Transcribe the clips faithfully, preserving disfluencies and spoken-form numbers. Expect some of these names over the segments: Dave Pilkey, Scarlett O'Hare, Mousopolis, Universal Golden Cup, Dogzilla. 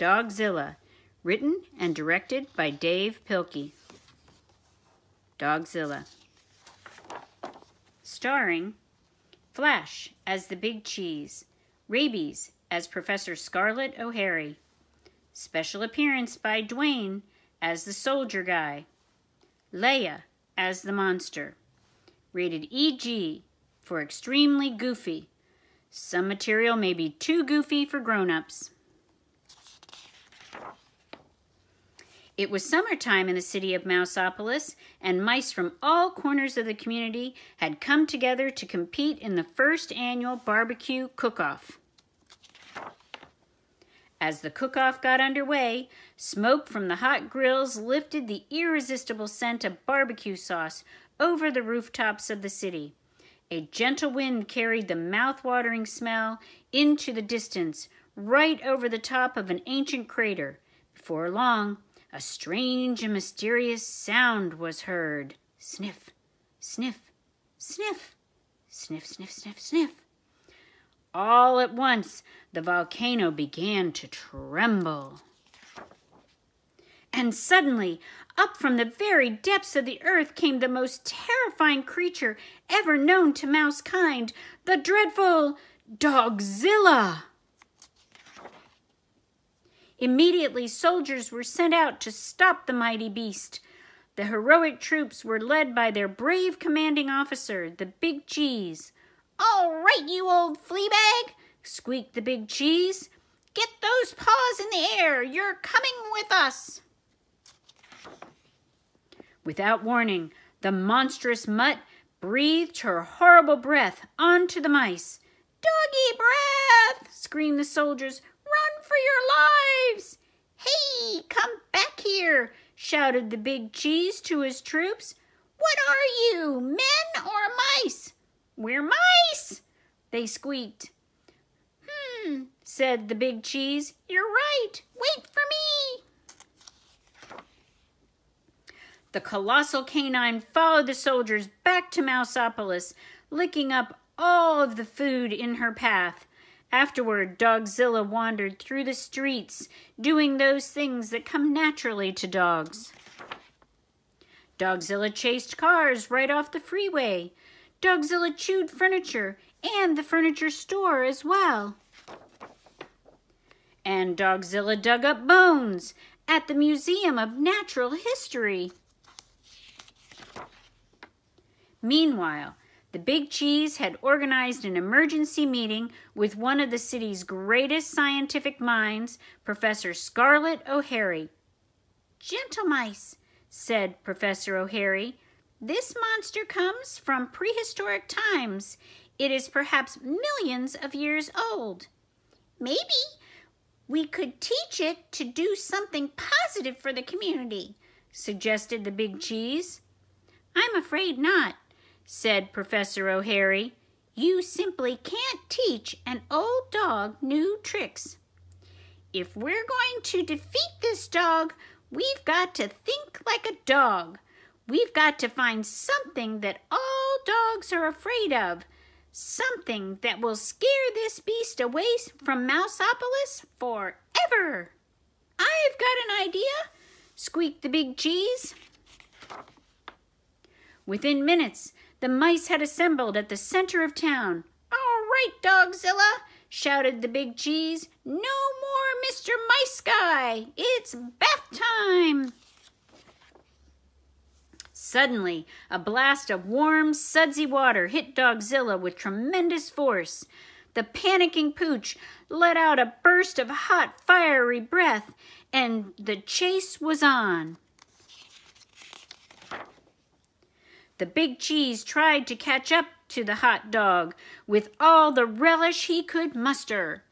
Dogzilla, written and directed by Dave Pilkey. Dogzilla. Starring Flash as the Big Cheese, Rabies as Professor Scarlett O'Hare, special appearance by Dwayne as the Soldier Guy, Leia as the Monster. Rated E G for extremely goofy. Some material may be too goofy for grown-ups. It was summertime in the city of Mousopolis, and mice from all corners of the community had come together to compete in the first annual barbecue cook-off. As the cook-off got underway, smoke from the hot grills lifted the irresistible scent of barbecue sauce over the rooftops of the city. A gentle wind carried the mouth-watering smell into the distance, right over the top of an ancient crater. Before long, a strange and mysterious sound was heard. Sniff, sniff, sniff, sniff, sniff, sniff, sniff. All at once, the volcano began to tremble. And suddenly, up from the very depths of the earth came the most terrifying creature ever known to mousekind, the dreadful Dogzilla. Immediately, soldiers were sent out to stop the mighty beast. The heroic troops were led by their brave commanding officer, the Big Cheese. "All right, you old fleabag," squeaked the Big Cheese. "Get those paws in the air. You're coming with us." Without warning, the monstrous mutt breathed her horrible breath onto the mice. "Doggy breath!" screamed the soldiers. "Run for your lives!" "Hey, come back here!" shouted the Big Cheese to his troops. "What are you, men or mice?" "We're mice," they squeaked. "Hmm," said the Big Cheese. "You're right. Wait for me." The colossal canine followed the soldiers back to Mousopolis, licking up all of the food in her path. Afterward, Dogzilla wandered through the streets, doing those things that come naturally to dogs. Dogzilla chased cars right off the freeway. Dogzilla chewed furniture and the furniture store as well. And Dogzilla dug up bones at the Museum of Natural History. Meanwhile, the Big Cheese had organized an emergency meeting with one of the city's greatest scientific minds, Professor Scarlett O'Hare. "Gentle mice," said Professor O'Hare, "this monster comes from prehistoric times. It is perhaps millions of years old. Maybe we could teach it to do something positive for the community," suggested the Big Cheese. "I'm afraid not," said Professor O'Hare. "You simply can't teach an old dog new tricks. If we're going to defeat this dog, we've got to think like a dog. We've got to find something that all dogs are afraid of, something that will scare this beast away from Mousopolis forever." "I've got an idea," squeaked the Big Cheese. Within minutes, the mice had assembled at the center of town. "All right, Dogzilla," shouted the Big Cheese. "No more Mister Mice Guy. It's bath time." Suddenly, a blast of warm, sudsy water hit Dogzilla with tremendous force. The panicking pooch let out a burst of hot, fiery breath, and the chase was on. The Big Cheese tried to catch up to the hot dog with all the relish he could muster.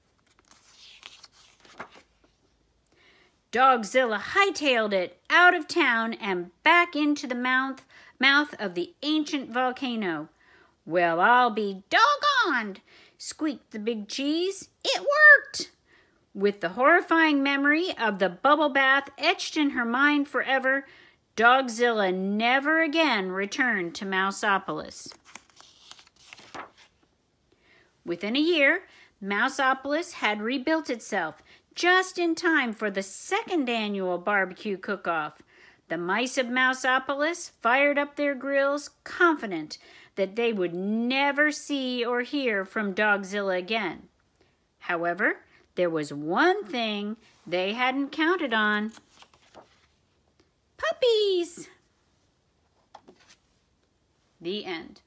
Dogzilla hightailed it out of town and back into the mouth mouth of the ancient volcano. "Well, I'll be doggoned," squeaked the Big Cheese. "It worked!" With the horrifying memory of the bubble bath etched in her mind forever, Dogzilla never again returned to Mousopolis. Within a year, Mousopolis had rebuilt itself, just in time for the second annual barbecue cook-off. The mice of Mousopolis fired up their grills, confident that they would never see or hear from Dogzilla again. However, there was one thing they hadn't counted on. Puppies! The end.